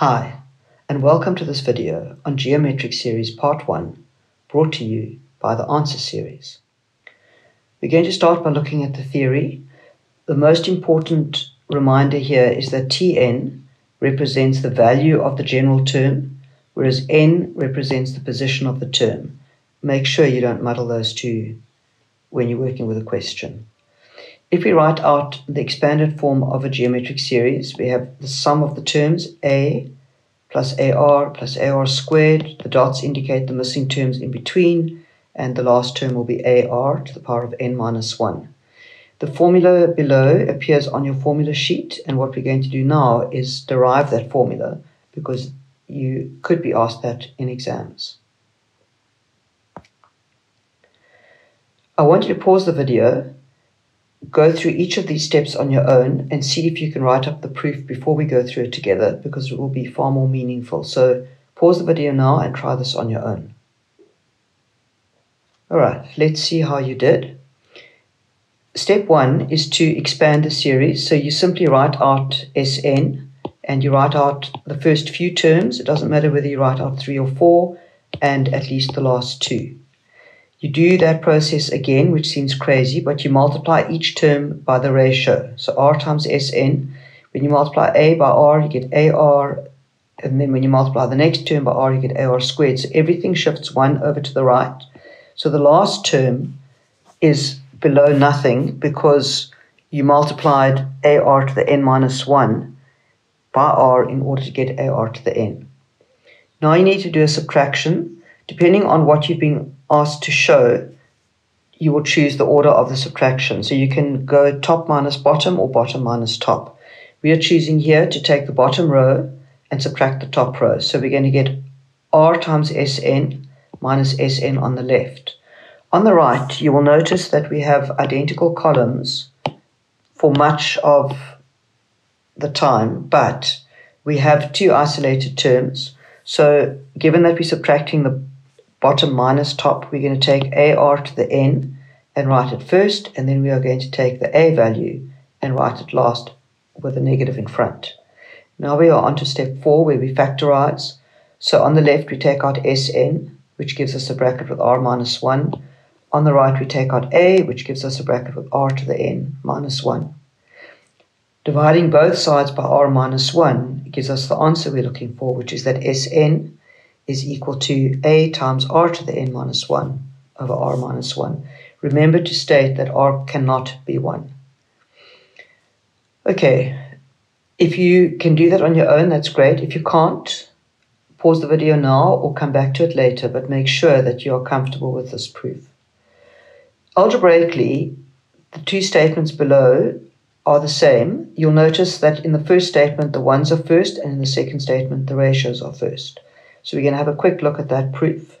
Hi, and welcome to this video on Geometric Series Part 1, brought to you by The Answer Series. We're going to start by looking at the theory. The most important reminder here is that Tn represents the value of the general term, whereas n represents the position of the term. Make sure you don't muddle those two when you're working with a question. If we write out the expanded form of a geometric series, we have the sum of the terms a plus ar squared. The dots indicate the missing terms in between, and the last term will be ar to the power of n minus 1. The formula below appears on your formula sheet, and what we're going to do now is derive that formula, because you could be asked that in exams. I want you to pause the video, go through each of these steps on your own and see if you can write up the proof before we go through it together, because it will be far more meaningful. So pause the video now and try this on your own. All right, let's see how you did. Step 1 is to expand the series. So you simply write out Sn and you write out the first few terms. It doesn't matter whether you write out 3 or 4, and at least the last 2. You do that process again, which seems crazy, but you multiply each term by the ratio. So r times Sn. When you multiply a by r, you get ar. And then when you multiply the next term by r, you get ar squared. So everything shifts 1 over to the right. So the last term is below nothing, because you multiplied ar to the n minus 1 by r in order to get ar to the n. Now you need to do a subtraction. Depending on what you've been asked to show, you will choose the order of the subtraction. So you can go top minus bottom or bottom minus top. We are choosing here to take the bottom row and subtract the top row. So we're going to get r times Sn minus Sn on the left. On the right, you will notice that we have identical columns for much of the time, but we have 2 isolated terms. So given that we're subtracting the bottom minus top, we're going to take ar to the n and write it first, and then we are going to take the a value and write it last with a negative in front. Now we are on to step 4, where we factorize. So on the left, we take out Sn, which gives us a bracket with r minus 1. On the right, we take out a, which gives us a bracket with r to the n minus 1. Dividing both sides by r minus 1 gives us the answer we're looking for, which is that Sn is equal to a times r to the n minus 1 over r minus 1. Remember to state that r cannot be 1. Okay, if you can do that on your own, that's great. If you can't, pause the video now or come back to it later, but make sure that you are comfortable with this proof. Algebraically, the 2 statements below are the same. You'll notice that in the first statement, the ones are first, and in the second statement, the ratios are first. So we're going to have a quick look at that proof.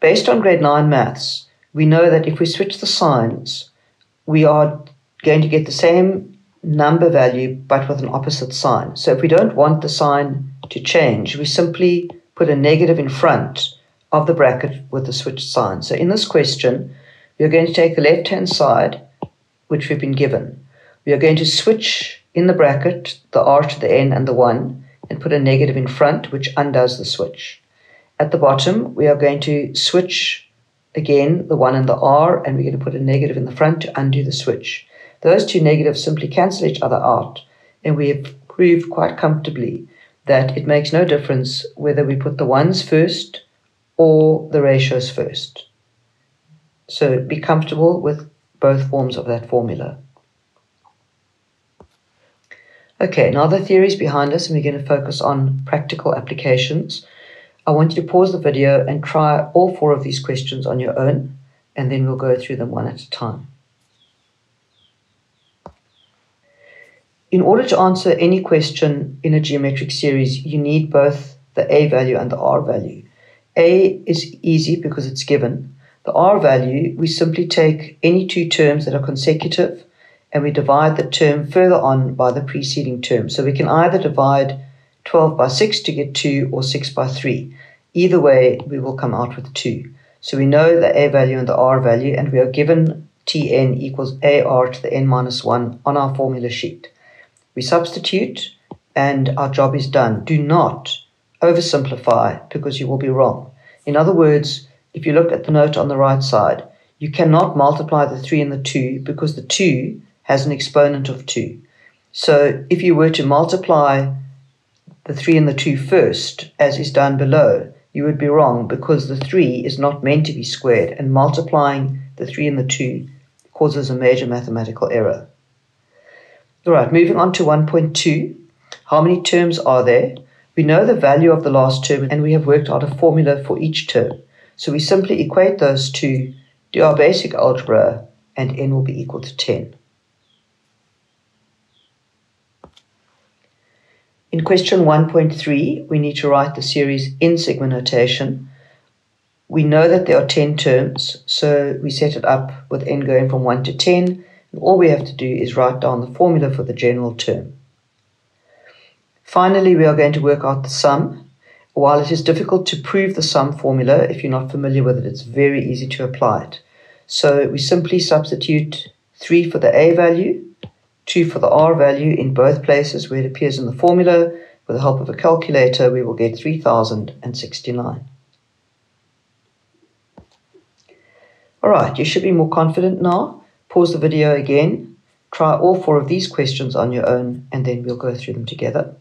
Based on grade 9 maths, we know that if we switch the signs, we are going to get the same number value, but with an opposite sign. So if we don't want the sign to change, we simply put a negative in front of the bracket with the switched sign. So in this question, we are going to take the left-hand side, which we've been given. We are going to switch in the bracket the r to the n and the 1, and put a negative in front, which undoes the switch. At the bottom, we are going to switch again the 1 and the r, and we're going to put a negative in the front to undo the switch. Those 2 negatives simply cancel each other out, and we have proved quite comfortably that it makes no difference whether we put the 1s first or the ratios first. So be comfortable with both forms of that formula. Okay, now the theory is behind us and we're going to focus on practical applications. I want you to pause the video and try all 4 of these questions on your own, and then we'll go through them one at a time. In order to answer any question in a geometric series, you need both the a value and the r value. A is easy because it's given. The r value, we simply take any 2 terms that are consecutive, and we divide the term further on by the preceding term. So we can either divide 12 by 6 to get 2 or 6 by 3. Either way, we will come out with 2. So we know the a value and the r value, and we are given Tn equals ar to the n minus 1 on our formula sheet. We substitute, and our job is done. Do not oversimplify, because you will be wrong. In other words, if you look at the note on the right side, you cannot multiply the 3 and the 2 because the 2 has an exponent of 2. So if you were to multiply the 3 and the 2 first, as is done below, you would be wrong, because the 3 is not meant to be squared, and multiplying the 3 and the 2 causes a major mathematical error. All right, moving on to 1.2. How many terms are there? We know the value of the last term, and we have worked out a formula for each term. So we simply equate those two, do our basic algebra, and n will be equal to 10. In question 1.3, we need to write the series in sigma notation. We know that there are 10 terms, so we set it up with n going from 1 to 10. And all we have to do is write down the formula for the general term. Finally, we are going to work out the sum. While it is difficult to prove the sum formula, if you're not familiar with it, it's very easy to apply it. So we simply substitute 3 for the a value, 2 for the R value in both places where it appears in the formula. With the help of a calculator, we will get 3,069. All right, you should be more confident now. Pause the video again. Try all 4 of these questions on your own, and then we'll go through them together.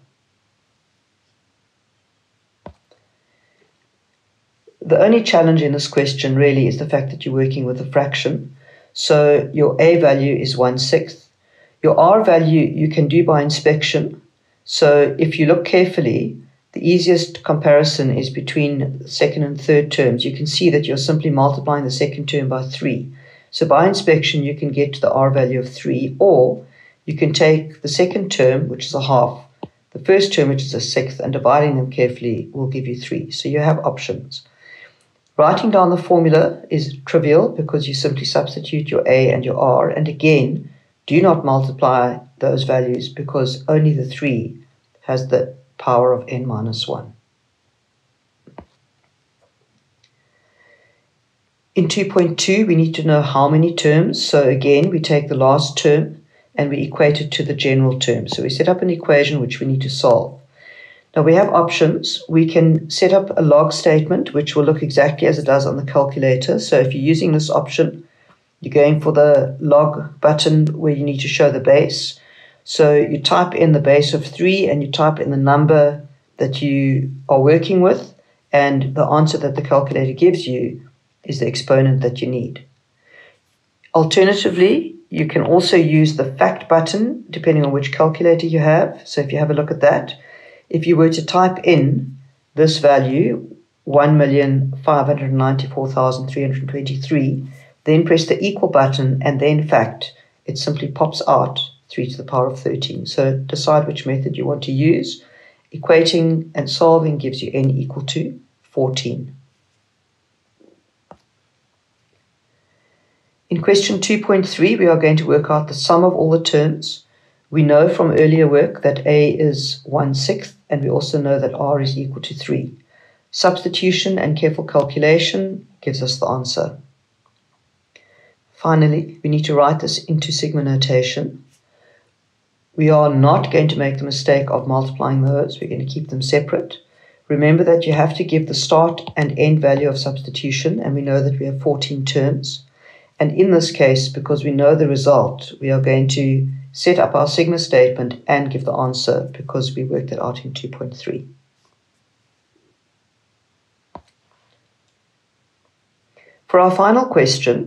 The only challenge in this question really is the fact that you're working with a fraction. So your a value is 1/6. Your R value you can do by inspection. So if you look carefully, the easiest comparison is between the second and third terms. You can see that you're simply multiplying the second term by 3. So by inspection, you can get to the R value of 3, or you can take the second term, which is a half, the first term, which is a sixth, and dividing them carefully will give you 3. So you have options. Writing down the formula is trivial, because you simply substitute your a and your R, and again, do not multiply those values, because only the 3 has the power of n minus 1. In 2.2, we need to know how many terms. So again, we take the last term and we equate it to the general term. So we set up an equation which we need to solve. Now we have options. We can set up a log statement, which will look exactly as it does on the calculator. So if you're using this option, you're going for the log button where you need to show the base. So you type in the base of 3 and you type in the number that you are working with, and the answer that the calculator gives you is the exponent that you need. Alternatively, you can also use the fact button depending on which calculator you have. So if you have a look at that, if you were to type in this value, 1,594,323, then press the equal button, and then fact, it simply pops out 3 to the power of 13. So decide which method you want to use. Equating and solving gives you n equal to 14. In question 2.3, we are going to work out the sum of all the terms. We know from earlier work that a is 1/6, and we also know that r is equal to 3. Substitution and careful calculation gives us the answer. Finally, we need to write this into sigma notation. We are not going to make the mistake of multiplying those. We're going to keep them separate. Remember that you have to give the start and end value of substitution, and we know that we have 14 terms. And in this case, because we know the result, we are going to set up our sigma statement and give the answer, because we worked it out in 2.3. For our final question,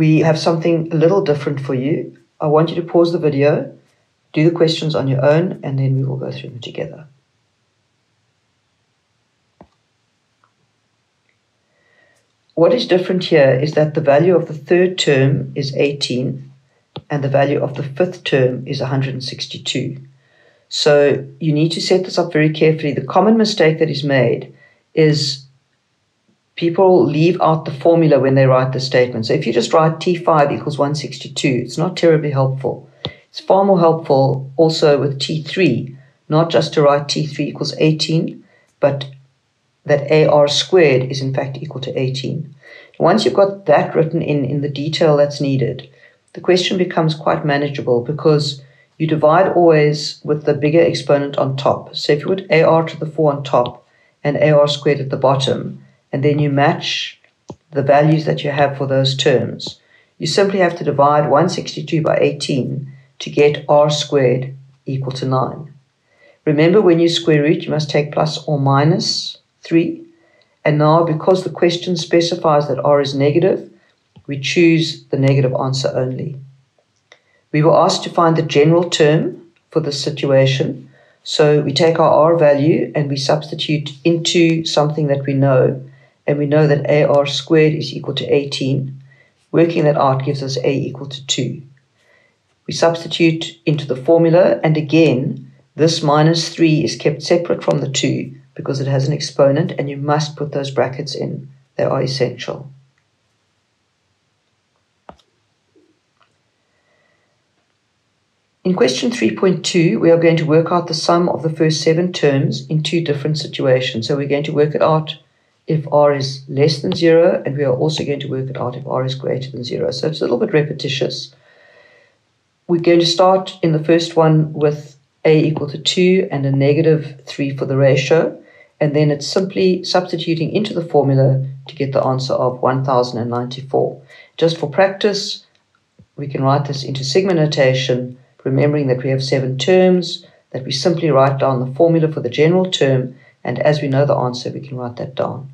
we have something a little different for you. I want you to pause the video, do the questions on your own, and then we will go through them together. What is different here is that the value of the third term is 18, and the value of the fifth term is 162. So you need to set this up very carefully. The common mistake that is made is people leave out the formula when they write the statement. So if you just write T5 equals 162, it's not terribly helpful. It's far more helpful also with T3, not just to write T3 equals 18, but that AR squared is in fact equal to 18. Once you've got that written in the detail that's needed, the question becomes quite manageable, because You divide always with the bigger exponent on top. So if you put AR to the 4 on top and AR squared at the bottom, and then you match the values that you have for those terms, you simply have to divide 162 by 18 to get R squared equal to 9. Remember, when you square root, you must take plus or minus 3. And now, because the question specifies that R is negative, we choose the negative answer only. We were asked to find the general term for this situation. So we take our R value and we substitute into something that we know. And we know that AR squared is equal to 18. Working that out gives us A equal to 2. We substitute into the formula, and again, this minus 3 is kept separate from the 2 because it has an exponent, and you must put those brackets in. They are essential. In question 3.2, we are going to work out the sum of the first 7 terms in 2 different situations. So we're going to work it out if R is less than 0, and we are also going to work it out if R is greater than 0. So it's a little bit repetitious. We're going to start in the first one with A equal to 2 and a negative 3 for the ratio, and then it's simply substituting into the formula to get the answer of 1094. Just for practice, we can write this into sigma notation, remembering that we have 7 terms, that we simply write down the formula for the general term, and as we know the answer, we can write that down.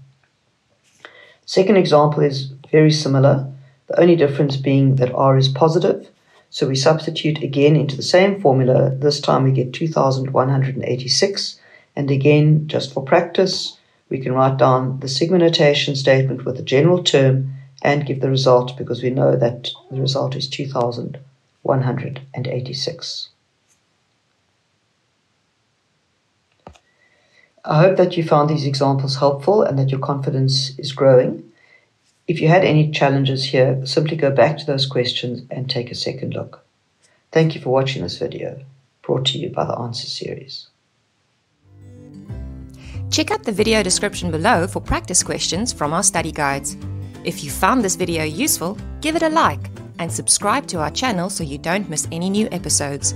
Second example is very similar, the only difference being that R is positive. So we substitute again into the same formula. This time we get 2186. And again, just for practice, we can write down the sigma notation statement with the general term and give the result, because we know that the result is 2186. I hope that you found these examples helpful and that your confidence is growing. If you had any challenges here, simply go back to those questions and take a second look. Thank you for watching this video, brought to you by The Answer Series. Check out the video description below for practice questions from our study guides. If you found this video useful, give it a like and subscribe to our channel so you don't miss any new episodes.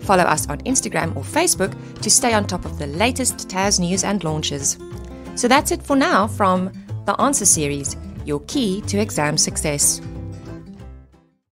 Follow us on Instagram or Facebook to stay on top of the latest TAS news and launches. So that's it for now from The Answer Series. Your key to exam success.